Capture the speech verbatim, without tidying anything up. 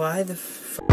Why the f